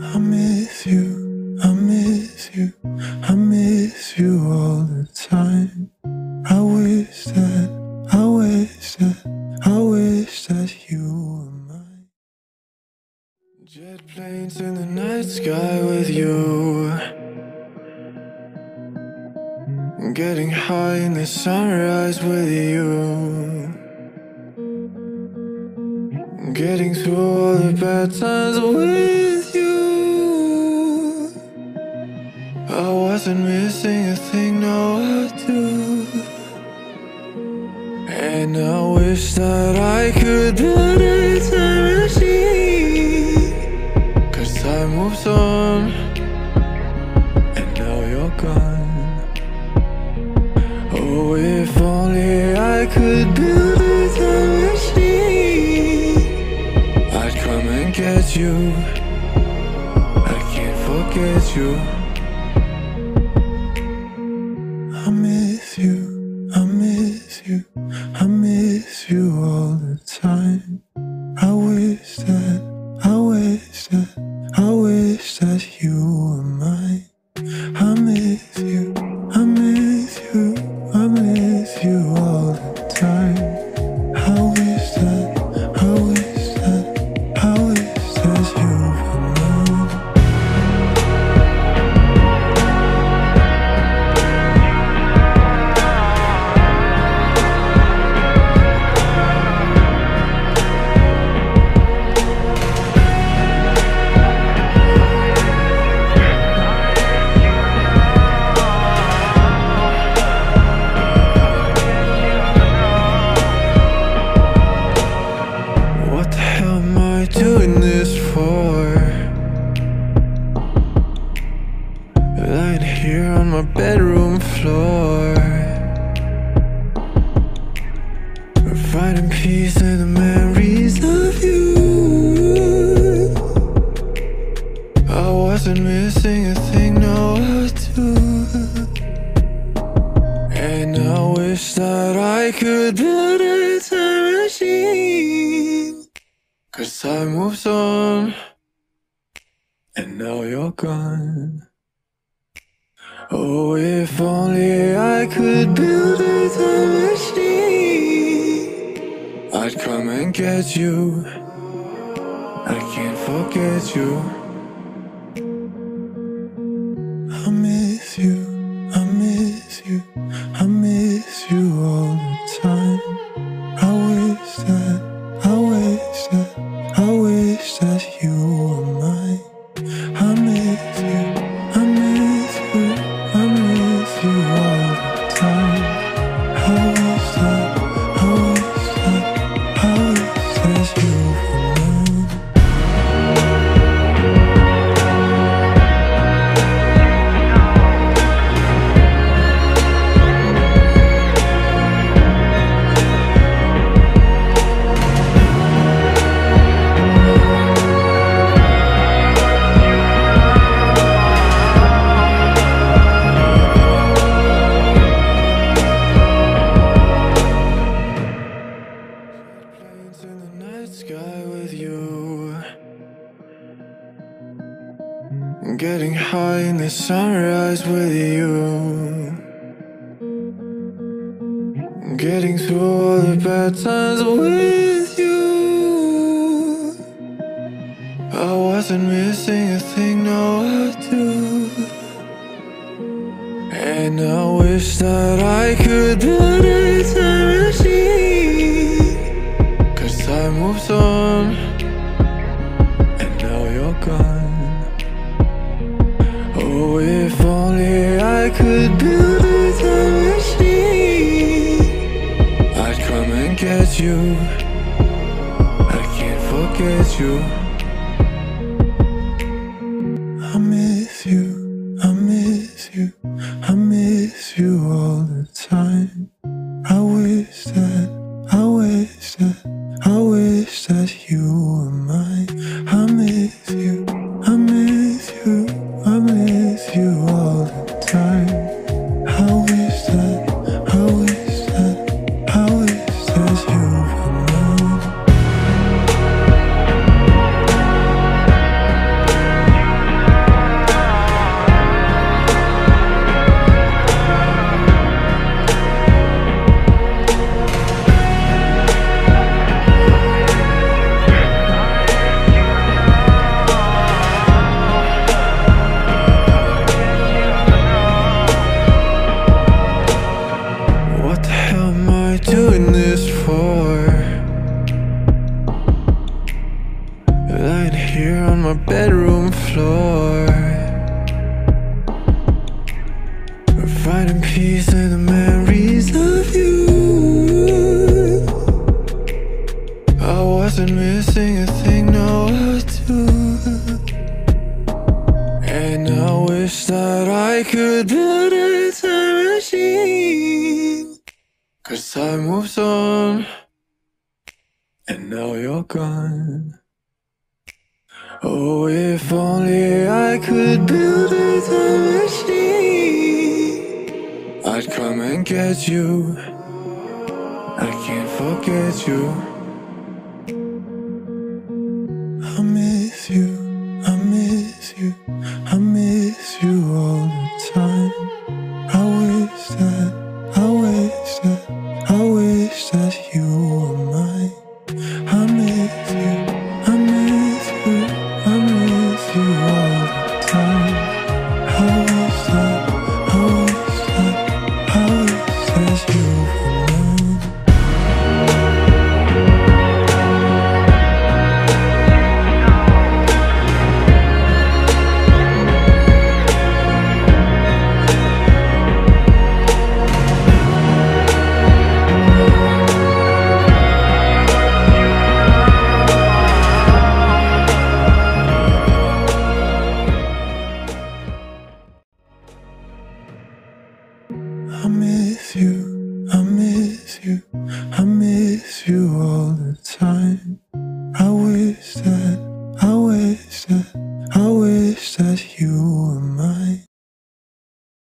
I miss you, I miss you, I miss you all the time. I wish that, I wish that, I wish that you were mine. Jet planes in the night sky with you, getting high in the sunrise with you, getting through all the bad times with you. I wasn't missing a thing, no I do. And I wish that I could build a time machine, cause time moves on, and now you're gone. Oh, if only I could build a time machine, I'd come and get you. I can't forget you. I miss you, I miss you, I miss you all the time. I wish that, I wish that, I wish that you were mine. I miss you, I miss you, I miss you all the time. I wish that, I wish that, I wish that you were mine. Lying here on my bedroom floor, finding peace in the memories of you. I wasn't missing a thing, no I do. And I wish that I could build a time machine, cause time moves on, and now you're gone. Oh, if only I could build a time machine, I'd come and get you. I can't forget you. I miss you, I miss you, I miss you all the time. I wish that, I wish that, I wish that you were mine. I miss you, I miss you, I miss you all the time. I wish that, I wish that, I wish that you were mine. Sky with you, getting high in the sunrise with you, getting through all the bad times with you. I wasn't missing a thing, no I do. And I wish that I could build a time machine, time moves on, and now you're gone. Oh, if only I could build a time machine, I'd come and get you. I can't forget you. I miss you, I miss you, I miss you all the time. I wish that, I wish that, I wish that you were mine. I miss you, I miss you, I miss you all the time. I wish that, I wish that, I wish that you were mine. bedroom floor. We're finding peace in the memories of you. I wasn't missing a thing, no, I do. And I wish that I could build a time machine, 'cause time moves on, and now you're gone. Oh, if only I could build a time machine, I'd come and get you. I can't forget you. I miss you, I miss you, I miss you all the time. I wish that, I wish that, I wish that you were mine. I miss you, I miss you, I miss you all the time. I wish that, I wish that, I wish that you were mine. I miss you, I miss you, I miss you all the time. I wish that, I wish that, I wish that you were mine.